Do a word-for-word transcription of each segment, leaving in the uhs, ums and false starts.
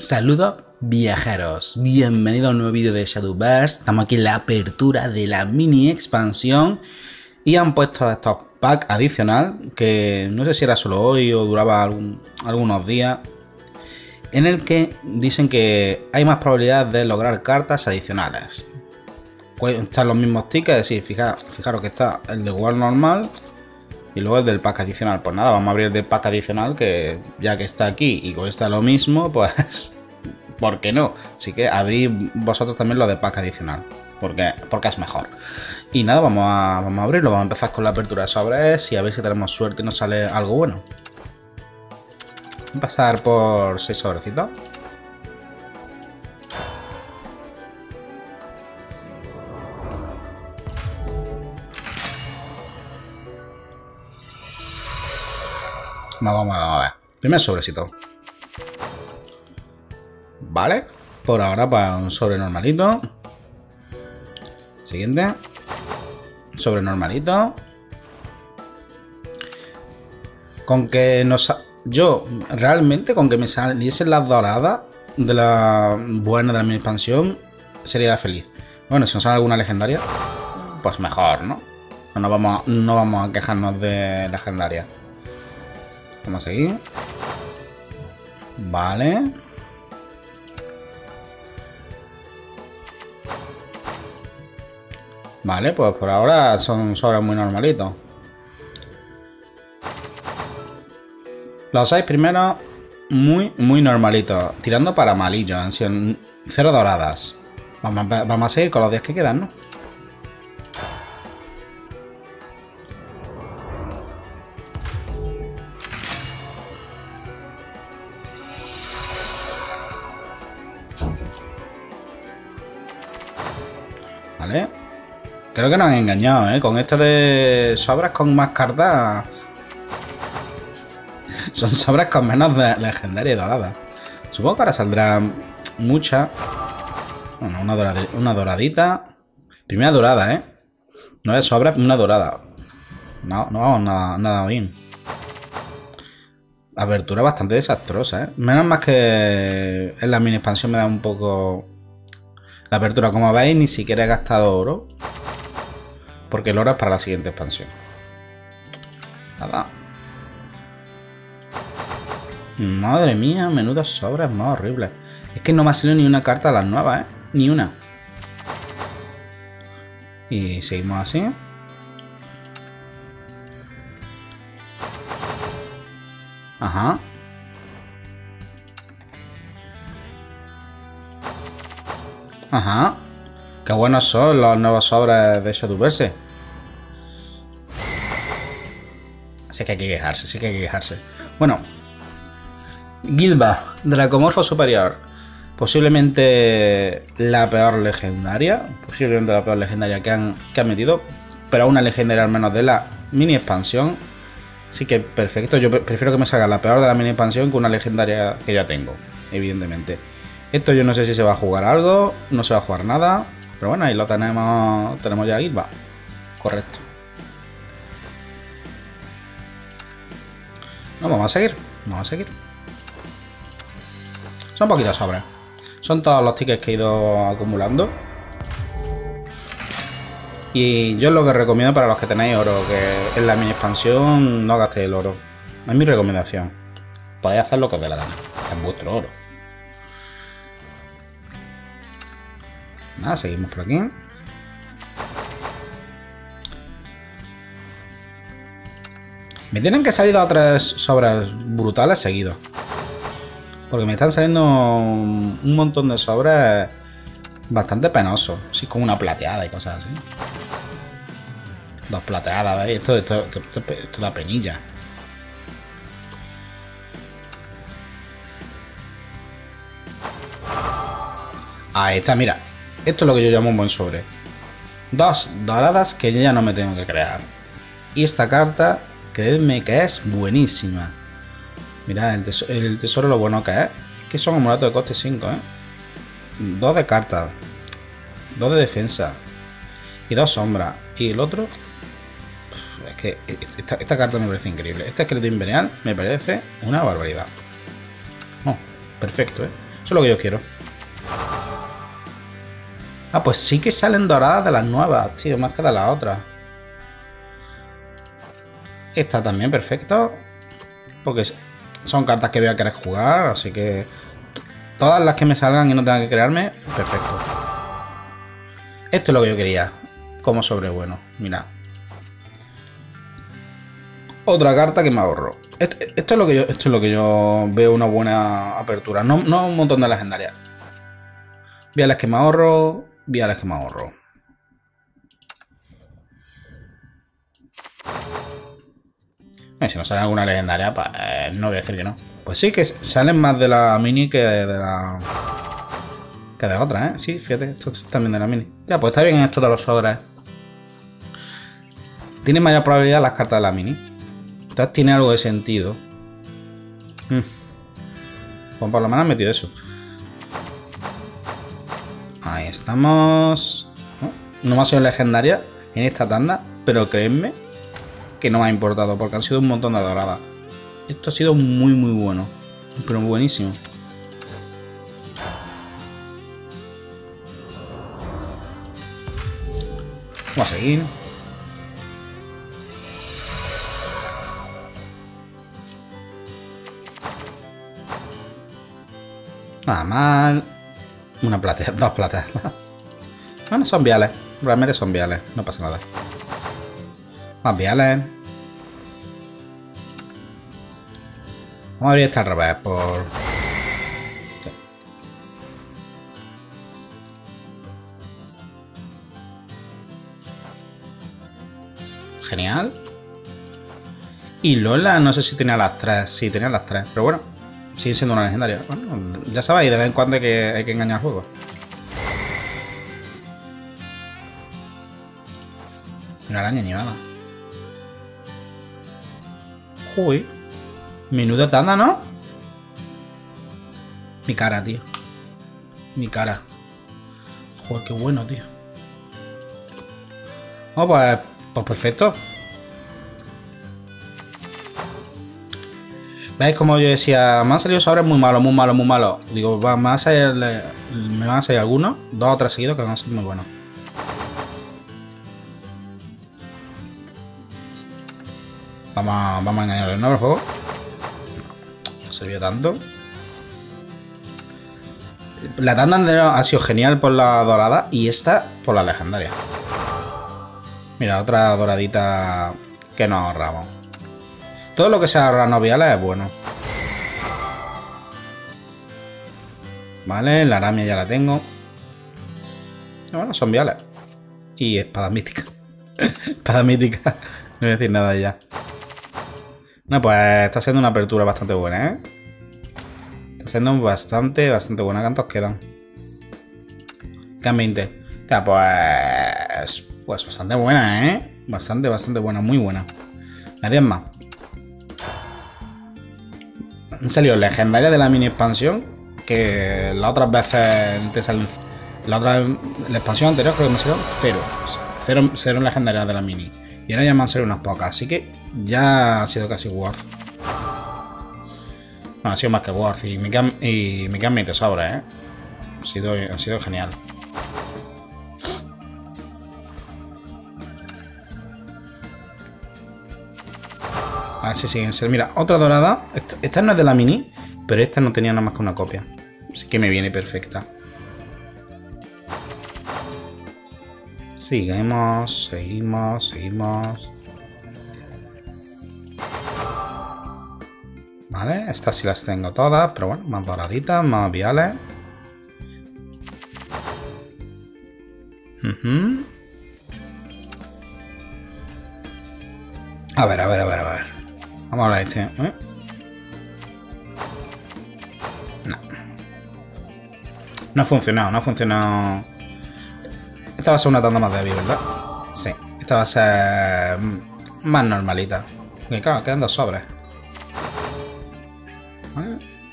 Saludos viajeros, bienvenidos a un nuevo vídeo de Shadowverse. Estamos aquí en la apertura de la mini expansión y han puesto estos packs adicional que no sé si era solo hoy o duraba algún, algunos días, en el que dicen que hay más probabilidades de lograr cartas adicionales. Están los mismos tickets, es decir, fijaros, fijaros que está el de War normal y luego el del pack adicional. Pues nada, vamos a abrir el del pack adicional, que ya que está aquí y cuesta lo mismo, pues ¿por qué no? Así que abrid vosotros también lo del pack adicional, porque, porque es mejor. Y nada, vamos a, vamos a abrirlo, vamos a empezar con la apertura de sobres y a ver si tenemos suerte y nos sale algo bueno. Voy a pasar por seis sobrecitos. Vamos, vamos, vamos a ver. Primer sobrecito. Vale. Por ahora para un sobre normalito. Siguiente. Sobre normalito. Con que nos... Yo, realmente, con que me saliesen las doradas de la buena de la mini expansión, sería feliz. Bueno, si nos sale alguna legendaria, pues mejor, ¿no? No vamos a, no vamos a quejarnos de legendaria. Vamos a seguir. Vale. Vale, pues por ahora son sobres muy normalitos. Los seis primeros muy, muy normalitos. Tirando para malillo, han sido cero doradas. Vamos, vamos a seguir con los diez que quedan, ¿no? Vale. Creo que nos han engañado, ¿eh? Con esto de sobras con más cartas... Son sobras con menos de legendaria y dorada. Supongo que ahora saldrán muchas. Bueno, una, dorad una doradita. Primera dorada, ¿eh? No es sobra, una dorada. No, no vamos nada, nada bien. Apertura bastante desastrosa, ¿eh? Menos más que en la mini expansión me da un poco... La apertura, como veis, ni siquiera he gastado oro. Porque el oro es para la siguiente expansión. Nada. Madre mía, menudas sobres más horribles. Es que no me ha salido ni una carta de las nuevas, ¿eh? Ni una. Y seguimos así. Ajá. Ajá. Qué buenos son los nuevos sobres de Shadowverse. Así que hay que quejarse, sí que hay que quejarse. Bueno. Gilba, Dracomorfo Superior. Posiblemente la peor legendaria. Posiblemente la peor legendaria que han, que han metido. Pero una legendaria al menos de la mini expansión. Así que perfecto. Yo prefiero que me salga la peor de la mini expansión que una legendaria que ya tengo. Evidentemente. Esto yo no sé si se va a jugar algo. No se va a jugar nada. Pero bueno, ahí lo tenemos. Tenemos ya Gilba. Correcto. No, vamos a seguir. Vamos a seguir. Son poquitos sobres. Son todos los tickets que he ido acumulando. Y yo lo que recomiendo para los que tenéis oro, que en la mini expansión no gastéis el oro. Es mi recomendación. Podéis hacer lo que os dé la gana. Es vuestro oro. Nada, seguimos por aquí. Me tienen que salir dos o tres sobres brutales seguidos. Porque me están saliendo un montón de sobres bastante penosos. Así con una plateada y cosas así. Dos plateadas, ¿eh? Esto, esto, esto, esto, esto da penilla. Ahí está, mira. Esto es lo que yo llamo un buen sobre. Dos doradas que yo ya no me tengo que crear. Y esta carta, creedme que es buenísima. Mirad, el tesoro, el tesoro lo bueno que es. Que son amuletos de coste cinco, ¿eh? Dos de cartas. Dos de defensa. Y dos sombras. Y el otro... Uf, es que esta, esta carta me parece increíble. Este esqueleto imperial me parece una barbaridad. Oh, perfecto, ¿eh? Eso es lo que yo quiero. Ah, pues sí que salen doradas de las nuevas, tío, más que de las otras. Esta también, perfecto. Porque son cartas que voy a querer jugar, así que... todas las que me salgan y no tengan que crearme, perfecto. Esto es lo que yo quería, como sobre bueno. Mirad. Otra carta que me ahorro. Esto, esto, es lo que yo, esto es lo que yo veo una buena apertura. No, no un montón de legendarias. Voy a las que me ahorro, voy a las que me ahorro. Eh, si no sale alguna legendaria, pues, eh, no voy a decir que no. Pues sí, que salen más de la mini que de la... que de otra, ¿eh? Sí, fíjate, esto es también de la mini. Ya, pues está bien esto de los sobres. Tienen mayor probabilidad las cartas de la mini. Entonces tiene algo de sentido. Mm. Pues por lo menos han metido eso. Ahí estamos. No, no me ha sido legendaria en esta tanda, pero créeme que no me ha importado, porque han sido un montón de doradas. Esto ha sido muy muy bueno, pero buenísimo. Vamos a seguir. Nada mal. Una platea, dos plateas. Bueno, son viales. Realmente son viales. No pasa nada. Más viales. Vamos a abrir esta al revés por... sí. Genial. Y Lola, no sé si tenía las tres. Sí, tenía las tres, pero bueno. Sigue siendo una legendaria. Bueno, ya sabéis, de vez en cuando hay que, hay que engañar al juego. Una araña ni nada. Uy. Menuda tanda, ¿no? Mi cara, tío. Mi cara. Joder, qué bueno, tío. Oh, pues, pues perfecto. ¿Veis como yo decía? Me han salido sobres muy malos, muy malos, muy malos. Digo, va, me, van a salir, me van a salir algunos, dos o tres seguidos que van a ser muy buenos. Vamos a, vamos a engañarle, ¿no? El juego. Sirvió tanto. La tanda anterior ha sido genial por la dorada y esta por la legendaria. Mira, otra doradita que nos ahorramos. Todo lo que sea ahorrar noviales es bueno. Vale, la aramia ya la tengo. Bueno, son viales. Y espada mítica. Espada mítica. No voy a decir nada ya. No, pues está siendo una apertura bastante buena, ¿eh? Está siendo bastante, bastante buena. ¿Cuántos quedan? Quedan veinte. Ya, pues... pues bastante buena, ¿eh? Bastante, bastante buena. Muy buena. Nadie más. Han salido legendarias de la mini expansión. Que las otras veces te salen... La otra... La expansión anterior creo que me salieron cero. Cero, cero legendarias de la mini. Y ahora ya me han salido unas pocas. Así que... ya ha sido casi worth. No, ha sido más que worth. Y me quedan, y me quedan veinte sobres, ¿eh? Ha sido, ha sido genial. A ver si siguen ser. Mira, otra dorada. Esta, esta no es de la mini, pero esta no tenía nada más que una copia. Así que me viene perfecta. Seguimos, seguimos, seguimos. Vale, estas sí las tengo todas, pero bueno, más doraditas, más viales. Uh-huh. A ver, a ver, a ver, a ver. Vamos a hablar de este. ¿Eh? No. No ha funcionado, no ha funcionado. Esta va a ser una tanda más débil, ¿verdad? Sí, esta va a ser más normalita. Porque claro, quedan dos sobres.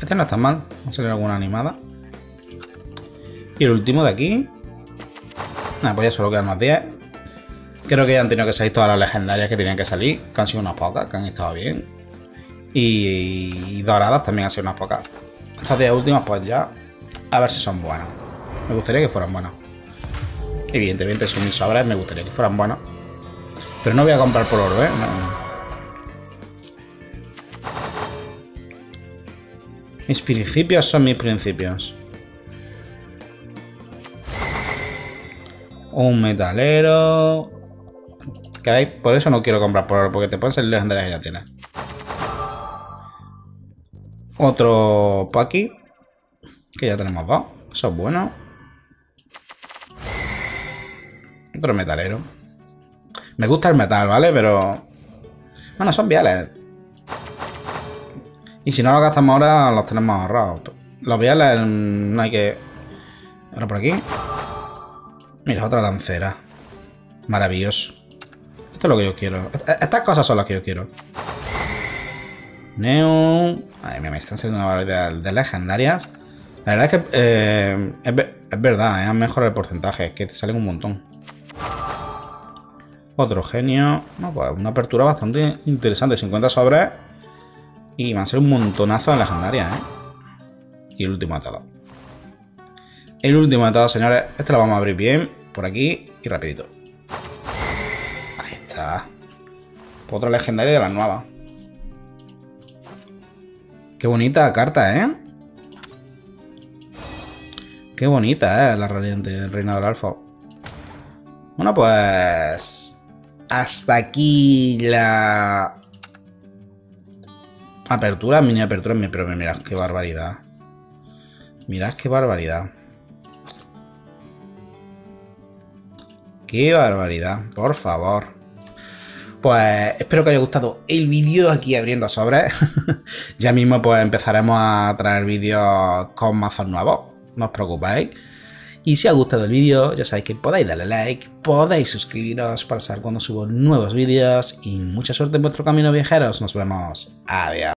Este no está mal. Va a salir alguna animada. Y el último de aquí. Ah, pues ya solo quedan más diez. Creo que ya han tenido que salir todas las legendarias que tenían que salir. Que han sido unas pocas, que han estado bien. Y, y doradas también han sido unas pocas. Estas diez últimas pues ya A ver si son buenos. Me gustaría que fueran buenos. Evidentemente son sobres, me gustaría que fueran buenos. Pero no voy a comprar por oro, ¿eh? No. Mis principios son mis principios. Un metalero. ¿Queréis? Por eso no quiero comprar por oro, porque te pueden salir legendarias y la tela. Otro paqui. Que ya tenemos dos. Eso es bueno. Otro metalero. Me gusta el metal, ¿vale? Pero... bueno, son viales. Y si no los gastamos ahora, los tenemos ahorrados. Los viales no hay que... ahora por aquí. Mira, otra lancera. Maravilloso. Esto es lo que yo quiero. Estas cosas son las que yo quiero. Neum. Ay, me están saliendo una variedad de legendarias. La verdad es que... Eh, es, es verdad, eh, mejora el porcentaje. Es que te salen un montón. Otro genio. No, pues una apertura bastante interesante. cincuenta sobres. Y van a ser un montonazo de legendarias, ¿eh? Y el último atado. El último atado, señores. Este lo vamos a abrir bien. Por aquí. Y rapidito. Ahí está. Otra legendaria de las nuevas. Qué bonita carta, ¿eh? Qué bonita, ¿eh? La reina del alfa. Bueno, pues... hasta aquí la... apertura, mini apertura, pero mirad qué barbaridad. Mirad qué barbaridad. Qué barbaridad, por favor. Pues espero que haya gustado el vídeo aquí abriendo sobres. Ya mismo pues empezaremos a traer vídeos con mazos nuevos. No os preocupéis. Y si os ha gustado el vídeo, ya sabéis que podéis darle like, podéis suscribiros para saber cuando subo nuevos vídeos. Y mucha suerte en vuestro camino, viajeros. Nos vemos. Adiós.